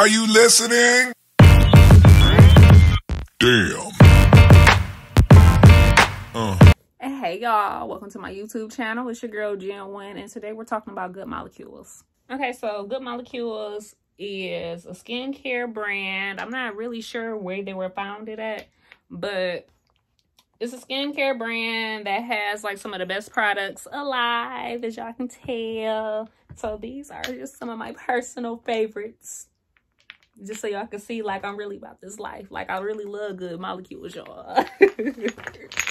Are you listening? Damn. Hey y'all, welcome to my YouTube channel. It's your girl JennWinni, and today we're talking about Good Molecules. Okay, so Good Molecules is a skincare brand. I'm not really sure where they were founded at, but it's a skincare brand that has like some of the best products alive, as y'all can tell. So these are just some of my personal favorites. Just so y'all can see, like, I'm really about this life. Like, I really love Good Molecules, y'all.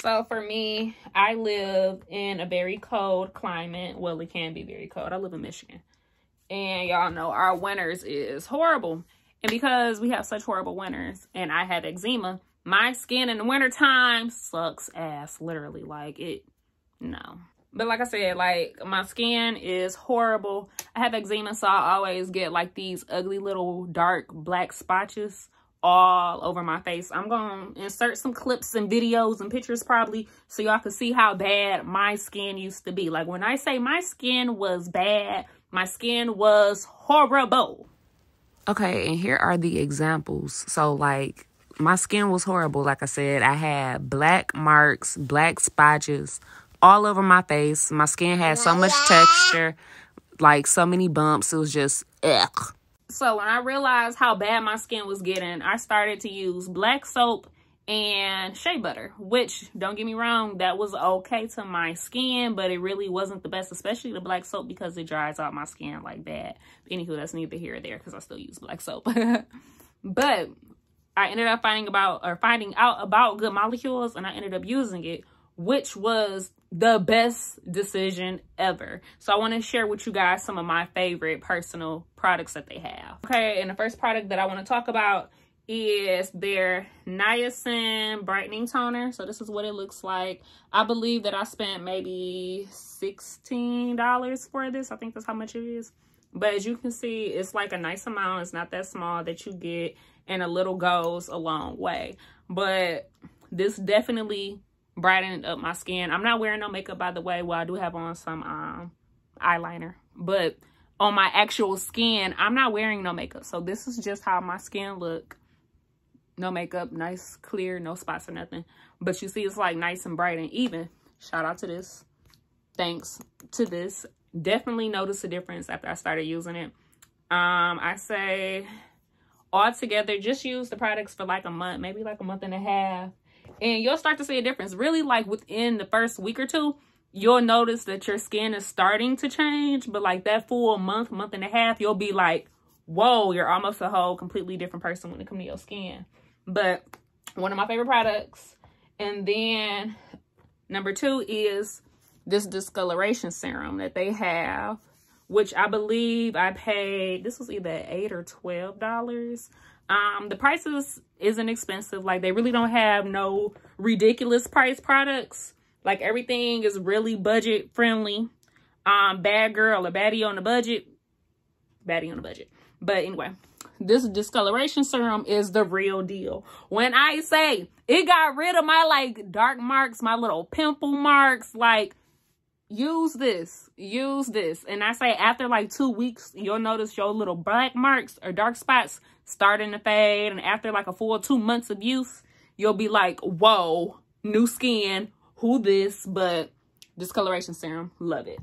So for me, I live in a very cold climate. Well, it can be very cold. I live in Michigan. And y'all know our winters is horrible. And because we have such horrible winters and I have eczema, my skin in the wintertime sucks ass, literally. Like, it, no. But like I said, like, my skin is horrible. I have eczema, so I always get, like, these ugly little dark black spotches all over my face. I'm going to insert some clips and videos and pictures probably so y'all can see how bad my skin used to be. Like, when I say my skin was bad, my skin was horrible. Okay, and here are the examples. So, like, my skin was horrible. Like I said, I had black marks, black spotches all over my face. My skin had so much texture, like so many bumps. It was just ugh. So when I realized how bad my skin was getting, I started to use black soap and shea butter, which, don't get me wrong, that was okay to my skin, but it really wasn't the best, especially the black soap, because it dries out my skin like bad. But anywho, that's neither here or there because I still use black soap. But I ended up finding out about Good Molecules, and I ended up using it, which was the best decision ever. So I want to share with you guys some of my favorite personal products that they have. Okay, and the first product that I want to talk about is their niacin brightening toner. So this is what it looks like. I believe that I spent maybe $16 for this. I think that's how much it is. But as you can see, it's like a nice amount. It's not that small that you get, and a little goes a long way. But this definitely brightened up my skin. I'm not wearing no makeup, by the way. Well, I do have on some eyeliner, but on my actual skin, I'm not wearing no makeup. So this is just how my skin look. No makeup, nice, clear, no spots or nothing. But you see, it's like nice and bright and even. Shout out to this. Thanks to this. Definitely noticed a difference after I started using it. I say altogether, just use the products for like a month, maybe like a month and a half, and you'll start to see a difference. Really, like within the first week or two, you'll notice that your skin is starting to change. But like that full month, month and a half, you'll be like, whoa, you're almost a whole completely different person when it comes to your skin. But one of my favorite products. And then number two is this discoloration serum that they have, which I believe I paid, this was either $8 or $12. The prices isn't expensive. Like, they really don't have no ridiculous price products. Like, everything is really budget friendly. Bad girl or baddie on the budget. Baddie on the budget. But anyway, this discoloration serum is the real deal. When I say it got rid of my, like, dark marks, my little pimple marks, like, use this. And I say after like 2 weeks, you'll notice your little black marks or dark spots starting to fade. And after like a full 2 months of use, you'll be like, whoa, new skin, who this? But discoloration serum, love it.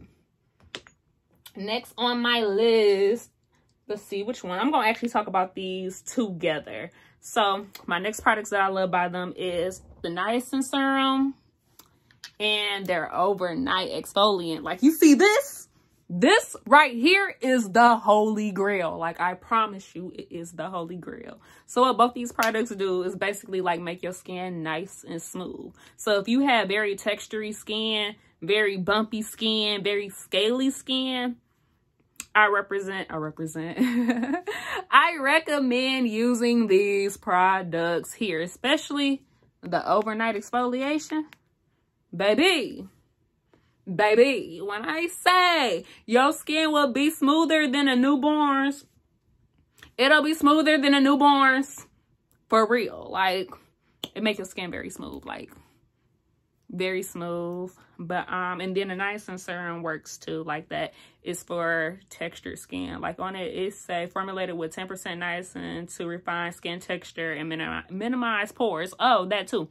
Next on my list, let's see which one. I'm gonna actually talk about these together. So my next products that I love by them is the niacin serum and their overnight exfoliant. Like, you see this right here is the holy grail. Like, I promise you, it is the holy grail. So what both these products do is basically like make your skin nice and smooth. So if you have very textury skin, very bumpy skin, very scaly skin, I recommend using these products here, especially the overnight exfoliation. Baby, when I say your skin will be smoother than a newborn's, it'll be smoother than a newborn's, for real. Like, it makes your skin very smooth. Like, very smooth. But and then the niacin serum works too, like that is for textured skin. Like on it, it say formulated with 10% niacin to refine skin texture and minimize pores. Oh, that too.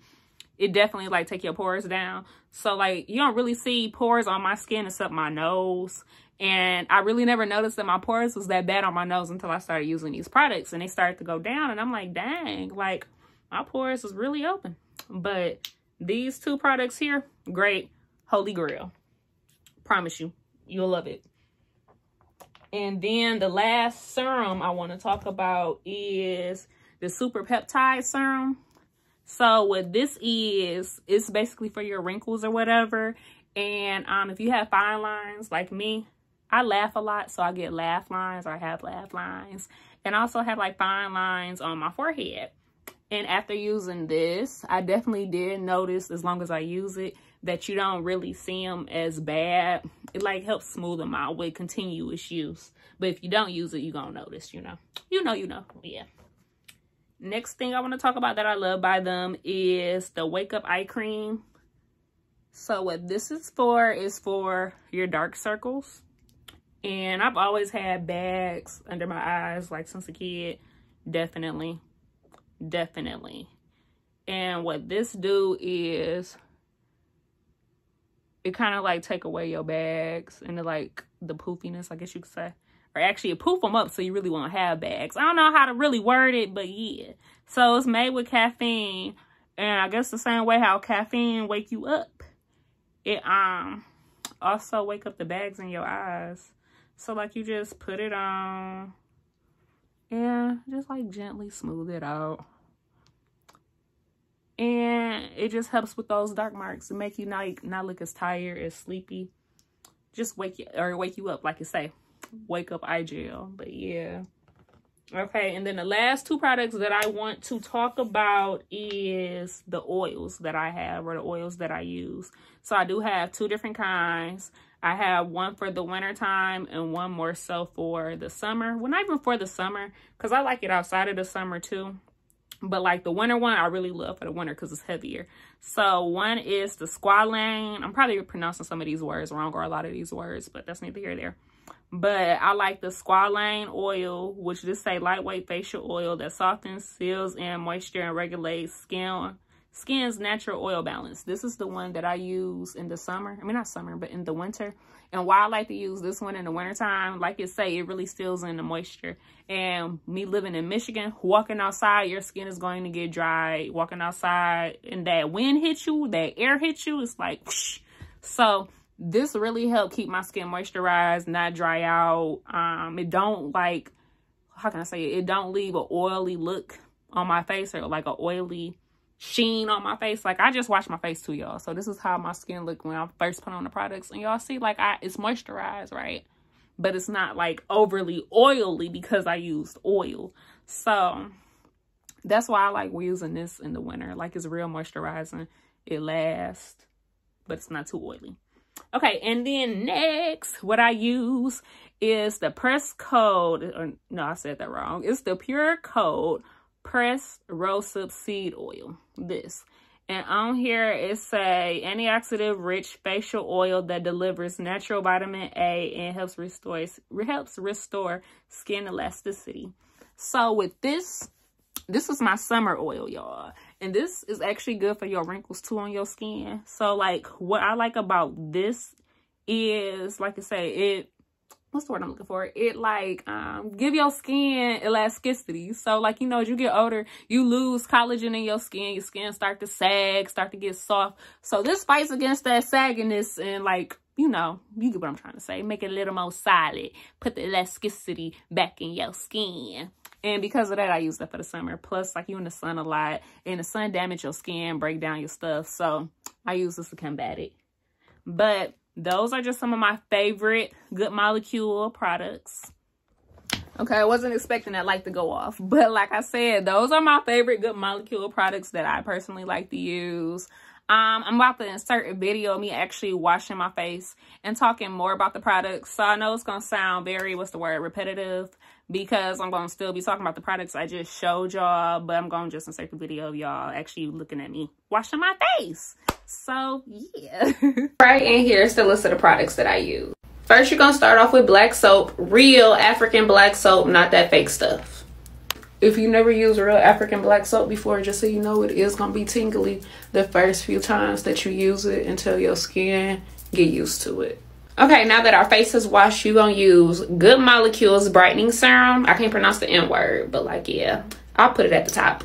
It definitely like take your pores down. So like you don't really see pores on my skin except my nose. And I really never noticed that my pores was that bad on my nose until I started using these products and they started to go down. And I'm like, dang, like my pores is really open. But these two products here, great. Holy grail. Promise you, you'll love it. And then the last serum I want to talk about is the super peptide serum. So what this is, it's basically for your wrinkles or whatever. And if you have fine lines like me, I laugh a lot, so I get laugh lines, or I have laugh lines, and I also have like fine lines on my forehead. And after using this, I definitely did notice, as long as I use it, that you don't really see them as bad. It like helps smooth them out with continuous use. But if you don't use it, you're gonna notice, you know. Yeah. Next thing I want to talk about that I love by them is the Wake Up Eye Cream. So what this is for your dark circles. And I've always had bags under my eyes, like since a kid. Definitely. And what this do is it kind of like take away your bags and like the poofiness, I guess you could say. Or actually it poof them up so you really won't have bags. I don't know how to really word it, but yeah. So it's made with caffeine. And I guess the same way how caffeine wake you up, it also wake up the bags in your eyes. So like you just put it on and just like gently smooth it out, and it just helps with those dark marks and make you not look as tired, as sleepy. Just wake you up, like you say, Wake Up Eye Gel. But yeah, okay. And then the last two products that I want to talk about is the oils that I have, or the oils that I use. So I do have two different kinds. I have one for the winter time and one more so for the summer. Well, not even for the summer, because I like it outside of the summer too. But like the winter one, I really love for the winter because it's heavier. So one is the squalane. I'm probably pronouncing some of these words wrong, or a lot of these words, but that's neither here nor there. But I like the squalane oil, which is a lightweight facial oil that softens, seals in moisture, and regulates skin's natural oil balance. This is the one that I use in the summer. I mean, not summer, but in the winter. And why I like to use this one in the wintertime, like it say, it really seals in the moisture. And me living in Michigan, walking outside, your skin is going to get dry. Walking outside and that wind hits you, that air hits you, it's like whoosh. So this really helped keep my skin moisturized, not dry out. It don't like, how can I say it? It don't leave an oily look on my face, or like an oily sheen on my face. Like I just wash my face too, y'all. So this is how my skin looked when I first put on the products. And y'all see like it's moisturized, right? But it's not like overly oily because I used oil. So that's why I like using this in the winter. Like it's real moisturizing. It lasts, but it's not too oily. Okay, and then next, what I use is the Pure Cold Pressed Rosehip Seed Oil. This. And on here, it's a antioxidant-rich facial oil that delivers natural vitamin A and helps restore skin elasticity. So with this, this is my summer oil, y'all. And this is actually good for your wrinkles too on your skin. So like what I like about this is, like I say, it like give your skin elasticity. So like, you know, as you get older, you lose collagen in your skin start to sag, start to get soft. So this fights against that sagginess and like, you know, you get what I'm trying to say. Make it a little more solid. Put the elasticity back in your skin. And because of that, I use that for the summer. Plus, like, you in the sun a lot. And the sun damage your skin, break down your stuff. So, I use this to combat it. But those are just some of my favorite Good Molecule products. Okay, I wasn't expecting that light to go off. But like I said, those are my favorite Good Molecule products that I personally like to use. I'm about to insert a video of me actually washing my face and talking more about the products. So I know it's going to sound very, repetitive, because I'm going to still be talking about the products I just showed y'all, but I'm going to just insert the video of y'all actually looking at me washing my face. So yeah. Right, and here's the list of the products that I use. First, you're going to start off with black soap, real African black soap, not that fake stuff. If you never used real African black soap before, just so you know, it is going to be tingly the first few times that you use it until your skin get used to it. Okay, now that our face is washed, you're going to use Good Molecules Brightening Serum. I can't pronounce the N word, but like, yeah, I'll put it at the top.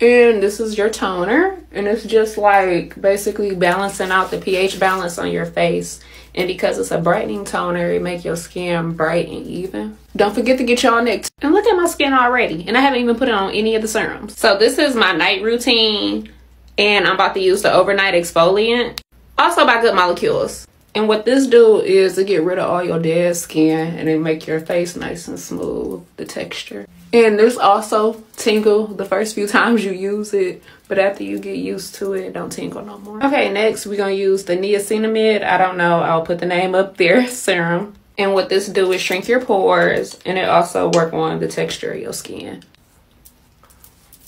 And this is your toner, and it's just like basically balancing out the pH balance on your face. And because it's a brightening toner, it make your skin bright and even. Don't forget to get y'all neck. And look at my skin already, and I haven't even put it on any of the serums. So this is my night routine, and I'm about to use the overnight exfoliant, also by Good Molecules. And what this do is to get rid of all your dead skin and it make your face nice and smooth, the texture. And this also tingle the first few times you use it, but after you get used to it, don't tingle no more. Okay, next we're gonna use the niacinamide. I don't know, I'll put the name up there, serum. And what this do is shrink your pores, and it also work on the texture of your skin.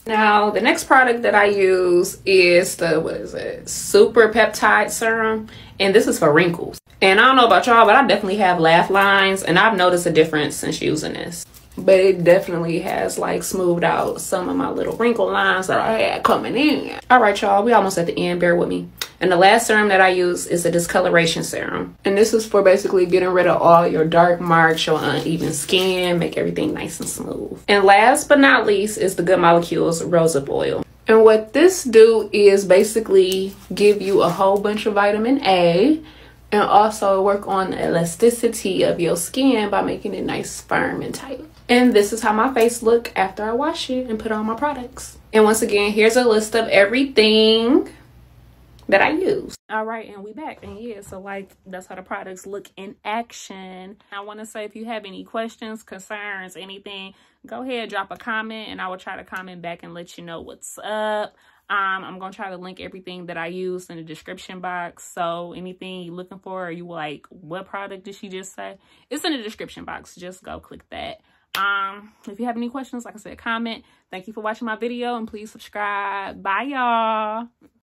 Now, the next product that I use is the, super peptide serum. And this is for wrinkles. And I don't know about y'all, but I definitely have laugh lines, and I've noticed a difference since using this. But it definitely has like smoothed out some of my little wrinkle lines that I had coming in. All right, y'all, we almost at the end, bear with me. And the last serum that I use is the discoloration serum. And this is for basically getting rid of all your dark marks, your uneven skin, make everything nice and smooth. And last but not least is the Good Molecules Rosehip Oil. And what this do is basically give you a whole bunch of vitamin A, and also work on the elasticity of your skin by making it nice, firm, and tight. And this is how my face look after I wash it and put on my products. And once again, here's a list of everything that I use. All right, and we back. And yeah, so like, that's how the products look in action. I want to say, if you have any questions, concerns, anything, go ahead, drop a comment, and I will try to comment back and let you know what's up. I'm gonna try to link everything that I use in the description box. So anything you're looking for, or you like, what product did she just say? It's in the description box. Just go click that. If you have any questions, like I said, comment. Thank you for watching my video, and please subscribe. Bye, y'all.